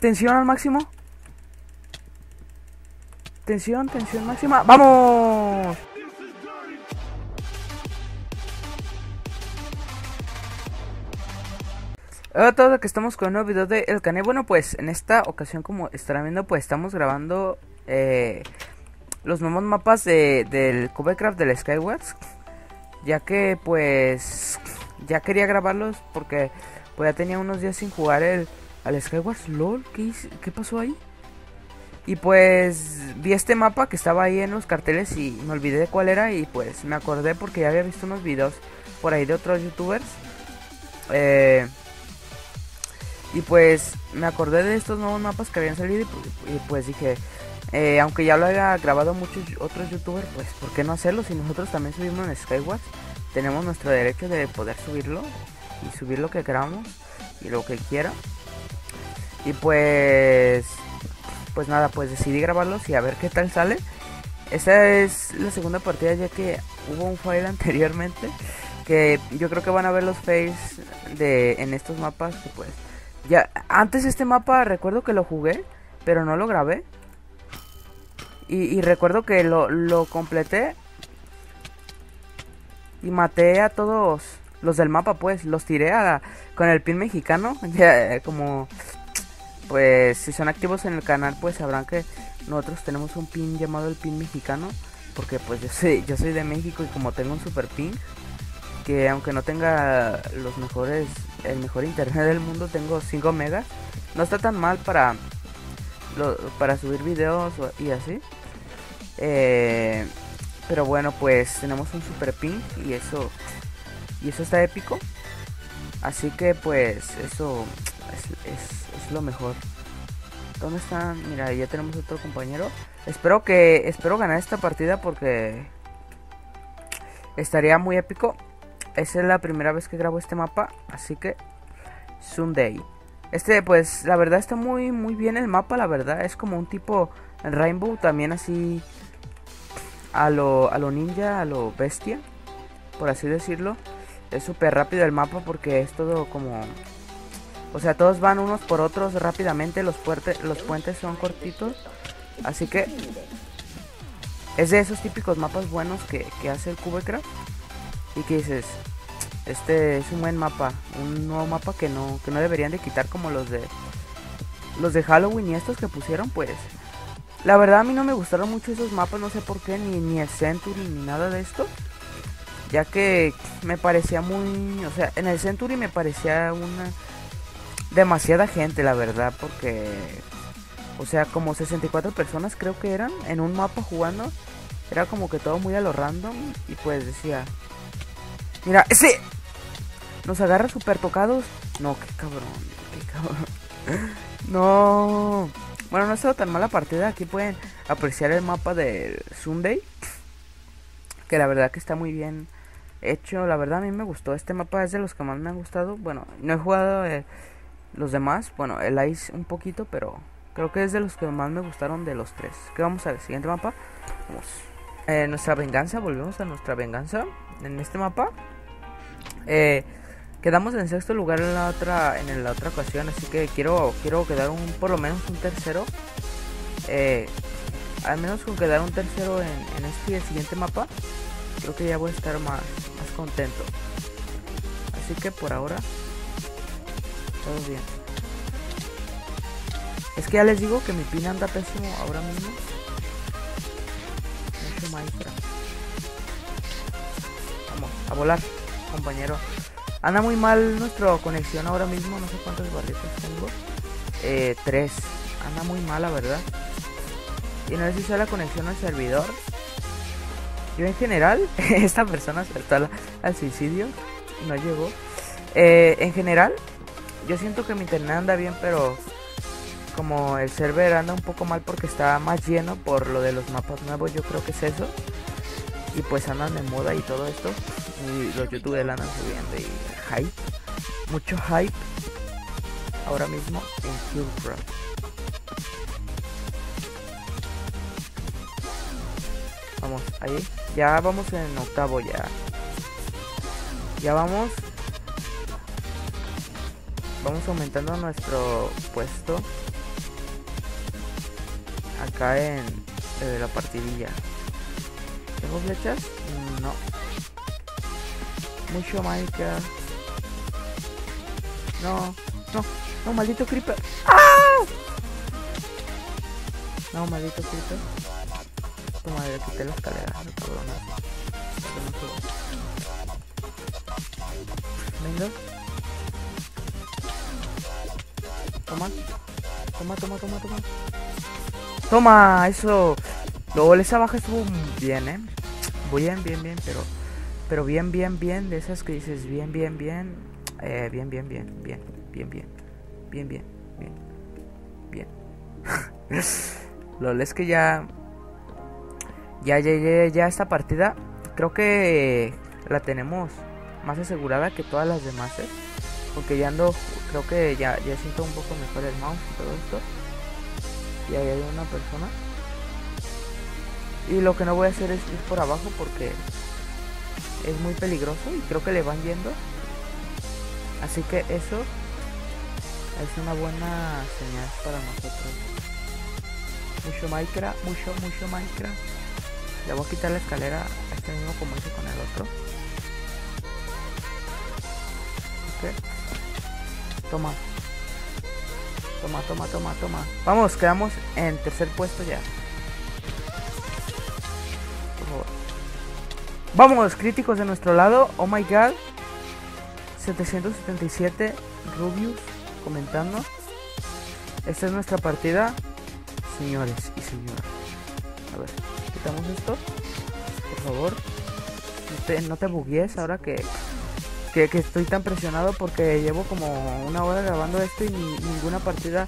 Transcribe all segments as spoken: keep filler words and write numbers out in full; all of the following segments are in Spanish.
Tensión al máximo. Tensión, tensión máxima. ¡Vamos! Hola a todos, que estamos con un nuevo video de El Canal. Bueno, pues en esta ocasión, como estarán viendo, pues estamos grabando eh, los nuevos mapas de, del Cubecraft del Skywars. Ya que pues ya quería grabarlos porque pues ya tenía unos días sin jugar el, al Skywars. LOL, ¿qué, hice? ¿Qué pasó ahí? Y pues vi este mapa que estaba ahí en los carteles y me olvidé de cuál era, y pues me acordé porque ya había visto unos videos por ahí de otros youtubers. Eh, y pues me acordé de estos nuevos mapas que habían salido, y, y pues dije, eh, aunque ya lo haya grabado muchos otros youtubers, pues ¿por qué no hacerlo? Si nosotros también subimos en Skywars, tenemos nuestro derecho de poder subirlo y subir lo que queramos y lo que quiera. Y pues... pues nada, pues decidí grabarlos y a ver qué tal sale. Esta es la segunda partida, ya que hubo un fail anteriormente, que yo creo que van a ver los fails de en estos mapas. Que pues ya antes este mapa recuerdo que lo jugué, pero no lo grabé. Y, y recuerdo que lo, lo completé y maté a todos los del mapa, pues los tiré a la, con el pin mexicano, ya como... Pues si son activos en el canal, pues sabrán que nosotros tenemos un pin llamado el pin mexicano, porque pues yo soy, yo soy de México, y como tengo un super pin, que aunque no tenga los mejores, el mejor internet del mundo, tengo cinco megas, no está tan mal para lo, para subir videos y así. Eh, pero bueno, pues tenemos un super pin y eso, y eso está épico, así que pues eso es, es lo mejor. ¿Dónde están? Mira, ya tenemos otro compañero. Espero que... espero ganar esta partida porque estaría muy épico. Esa es la primera vez que grabo este mapa, así que Sunday. Este pues la verdad está muy muy bien el mapa. La verdad es como un tipo Rainbow, también así a lo, a lo ninja, a lo bestia, por así decirlo. Es súper rápido el mapa porque es todo como... o sea, todos van unos por otros rápidamente, los, puertes, los puentes son cortitos, así que es de esos típicos mapas buenos que, que hace el Cubecraft. Y que dices, este es un buen mapa, un nuevo mapa que no, que no deberían de quitar, como los de los de Halloween y estos que pusieron. Pues la verdad a mí no me gustaron mucho esos mapas, no sé por qué, ni, ni el Century ni nada de esto, ya que me parecía muy... o sea, en el Century me parecía una... demasiada gente, la verdad, porque, o sea, como sesenta y cuatro personas creo que eran en un mapa jugando. Era como que todo muy a lo random. Y pues decía, mira, ese nos agarra súper tocados. No, qué cabrón, qué cabrón. No. Bueno, no ha estado tan mala partida. Aquí pueden apreciar el mapa de Sunday, que la verdad que está muy bien hecho. La verdad a mí me gustó. Este mapa es de los que más me han gustado. Bueno, no he jugado... Eh, los demás, bueno, el Ice un poquito, pero creo que es de los que más me gustaron de los tres. ¿Qué vamos a ver? Siguiente mapa. Vamos. Eh, nuestra venganza, volvemos a nuestra venganza. En este mapa eh, quedamos en sexto lugar en la otra en la otra ocasión, así que quiero quiero quedar un por lo menos un tercero. Eh, al menos con quedar un tercero en, en este y el siguiente mapa, creo que ya voy a estar más, más contento. Así que por ahora... todo bien. Es que ya les digo que mi pin anda pésimo ahora mismo. Mucho Minecraft. Vamos, a volar, compañero. Anda muy mal nuestra conexión ahora mismo. No sé cuántos barritos tengo. Eh, tres. Anda muy mal, la verdad. Y no sé si sea la conexión al servidor. Yo en general, esta persona acertó al, al suicidio. No llegó. Eh, en general... yo siento que mi internet anda bien, pero como el server anda un poco mal porque está más lleno por lo de los mapas nuevos, yo creo que es eso. Y pues andan de moda y todo esto, y los youtubers andan subiendo, y hype, mucho hype ahora mismo en Cubecraft. Vamos, ahí, ya vamos en octavo, ya. Ya vamos. Vamos aumentando nuestro puesto acá en eh, la partidilla. ¿Tengo flechas? No. Mucho Minecraft. No, no, no, maldito creeper. ¡Ah! No, maldito creeper. Tu madre, quité la escalera, no, cabrón. Venga. Toma. Toma, toma, toma, toma. Toma, eso. Luego esa baja estuvo bien, eh. Bien, bien, bien, pero. Pero bien, bien, bien. De esas que dices bien, bien, bien. Eh, bien, bien, bien, bien, bien, bien. Bien, bien, bien. Bien. Lol, es que ya. Ya, ya, ya, ya esta partida. Creo que la tenemos más asegurada que todas las demás, ¿eh? Porque ya ando, creo que ya, ya siento un poco mejor el mouse y todo esto. Y ahí hay una persona. Y lo que no voy a hacer es ir por abajo porque es muy peligroso y creo que le van yendo. Así que eso es una buena señal para nosotros. Mucho Minecraft, mucho, mucho Minecraft. Le voy a quitar la escalera a este mismo como hice con el otro. Okay. Toma. Toma, toma, toma, toma. Vamos, quedamos en tercer puesto ya. Por favor. Vamos, críticos de nuestro lado. Oh my god. setecientos setenta y siete Rubius comentando. Esta es nuestra partida, señores y señoras. A ver, quitamos esto. Por favor. No te, no te buguees ahora que... Que, que estoy tan presionado porque llevo como una hora grabando esto y ni, ninguna partida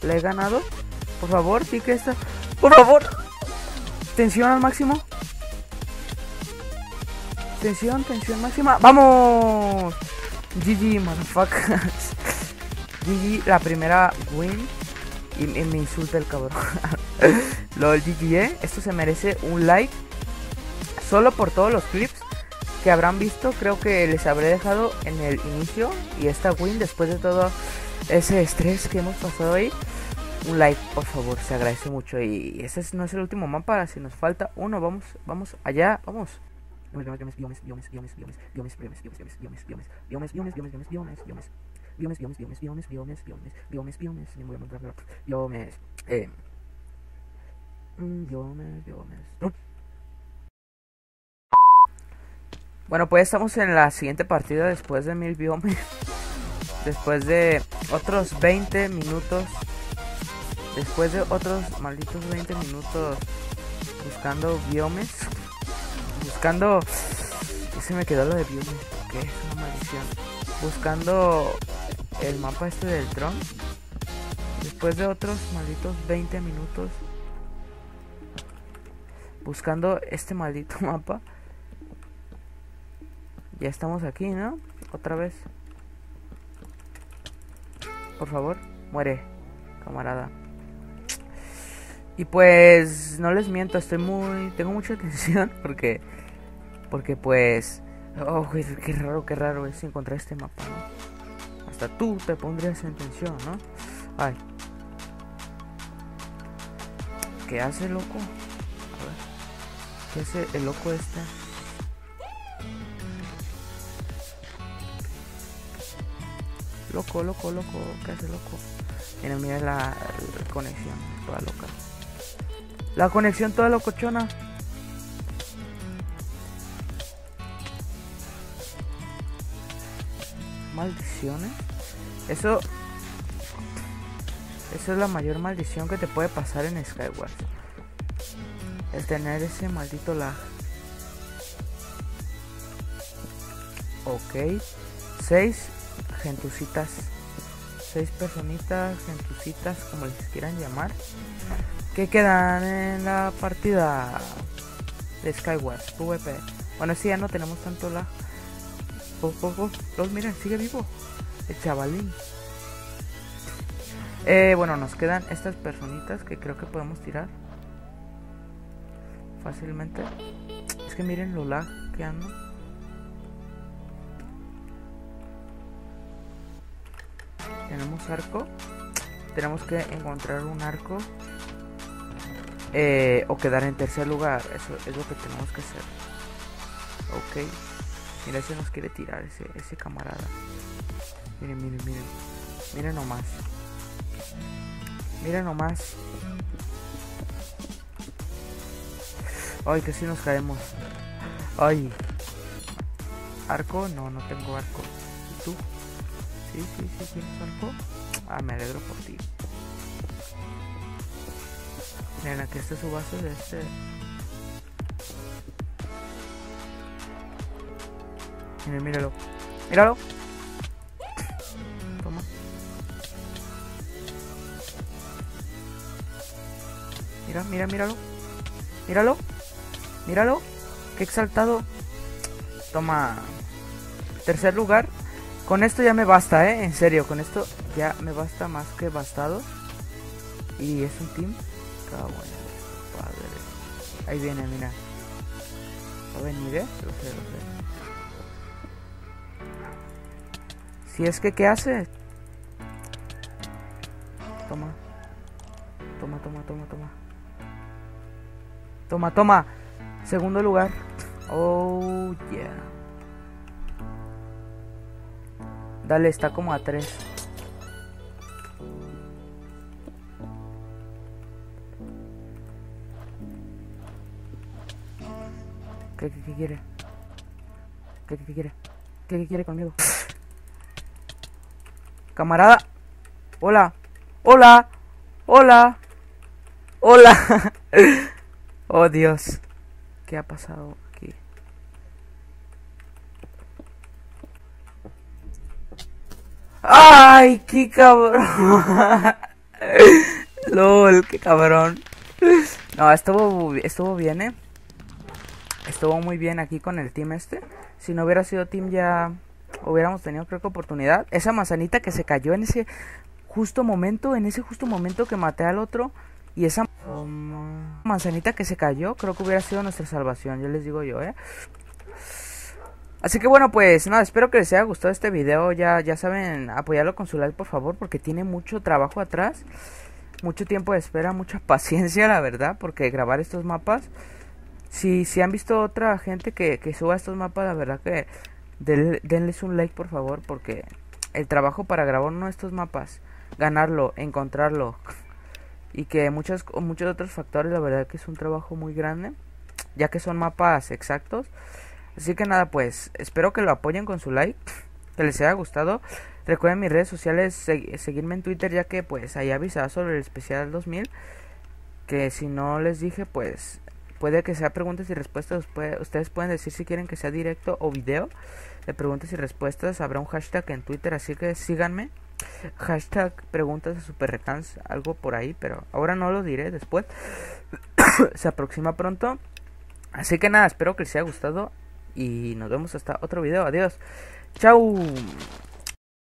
la he ganado. Por favor, sí que esta. Por favor. Tensión al máximo. Tensión, tensión máxima. ¡Vamos! G G, motherfuckers. G G, la primera win. Y, y me insulta el cabrón. Lol, G G, ¿eh? Esto se merece un like. Solo por todos los clips que habrán visto, creo que les habré dejado en el inicio y esta win después de todo ese estrés que hemos pasado ahí. Un like, por favor, se agradece mucho. Y ese no es el último mapa, si nos falta uno, vamos, vamos allá, vamos. Bueno, pues estamos en la siguiente partida después de mil biomes. Después de otros veinte minutos. Después de otros malditos veinte minutos buscando biomes. Buscando... Se me quedó lo de biomes porque es una maldición. Buscando el mapa este del tron. Después de otros malditos veinte minutos buscando este maldito mapa. Ya estamos aquí, ¿no? Otra vez. Por favor, muere, camarada. Y pues, no les miento, estoy muy... Tengo mucha tensión porque... Porque pues... Oh, qué raro, qué raro es encontrar este mapa, ¿no? Hasta tú te pondrías en tensión, ¿no? Ay. ¿Qué hace, loco? A ver. ¿Qué hace el loco este? Loco, loco, loco, ¿qué hace loco? Mira, mira la, la conexión, toda loca. La conexión toda locochona. Maldiciones. Eso... Eso es la mayor maldición que te puede pasar en Skywars. El tener ese maldito lag. Ok. seis... gentucitas, seis personitas, gentucitas, como les quieran llamar, que quedan en la partida de Skywars PvP. Bueno, si sí, ya no tenemos tanto la... Oh, oh, oh. Los miren, sigue vivo el chavalín. Eh, bueno, nos quedan estas personitas que creo que podemos tirar fácilmente. Es que miren lo lag que ando. Tenemos arco. Tenemos que encontrar un arco. eh, o quedar en tercer lugar. Eso es lo que tenemos que hacer. Ok. Mira, ese nos quiere tirar, ese, ese camarada. Miren, miren, miren. Miren nomás. Miren nomás. Ay, que si nos caemos. Ay. ¿Arco? No, no tengo arco. ¿Y tú? Sí, sí, sí, tienes arco. Ah, me alegro por ti. Miren, aquí está su base de este. Miren, míralo. ¡Míralo! Toma. Mira, mira, míralo. Míralo. Míralo. ¡Qué exaltado! Toma. Tercer lugar. Con esto ya me basta, ¿eh? En serio, con esto ya me basta más que bastado. Y es un team. Está bueno, padre. Ahí viene, mira. Va a venir, ¿eh? Lo sé, lo sé. Si es que, ¿qué hace? Toma. Toma, toma, toma, toma. Toma, toma. Segundo lugar. Oh, yeah. Dale, está como a tres. ¿Qué, qué, qué quiere? ¿Qué, qué, qué quiere? ¿Qué, qué quiere conmigo? Camarada. Hola. Hola. Hola. Hola. Oh, Dios. ¿Qué ha pasado aquí? ¡Ay! ¡Qué cabrón! ¡Lol! ¡Qué cabrón! No, estuvo, estuvo bien, ¿eh? Estuvo muy bien aquí con el team este. Si no hubiera sido team ya... hubiéramos tenido, creo que, oportunidad. Esa manzanita que se cayó en ese justo momento, en ese justo momento que maté al otro. Y esa manzanita que se cayó, creo que hubiera sido nuestra salvación, ya les digo yo, ¿eh? Así que bueno, pues nada, espero que les haya gustado este video. Ya, ya saben, apoyarlo con su like, por favor, porque tiene mucho trabajo atrás. Mucho tiempo de espera, mucha paciencia, la verdad, porque grabar estos mapas... Si, si han visto otra gente que, que suba estos mapas, la verdad que... Del, denles un like, por favor, porque el trabajo para grabar uno de estos mapas, ganarlo, encontrarlo y que muchas, muchos otros factores, la verdad que es un trabajo muy grande, ya que son mapas exactos. Así que nada, pues espero que lo apoyen con su like, que les haya gustado. Recuerden mis redes sociales, segu seguirme en Twitter, ya que pues ahí avisaba sobre el especial dos mil, que si no les dije, pues puede que sea preguntas y respuestas. Ustedes pueden decir si quieren que sea directo o video de preguntas y respuestas. Habrá un hashtag en Twitter, así que síganme. Hashtag preguntas de SuperRekanss, algo por ahí, pero ahora no lo diré, después. Se aproxima pronto. Así que nada, espero que les haya gustado y nos vemos hasta otro video. Adiós. Chau.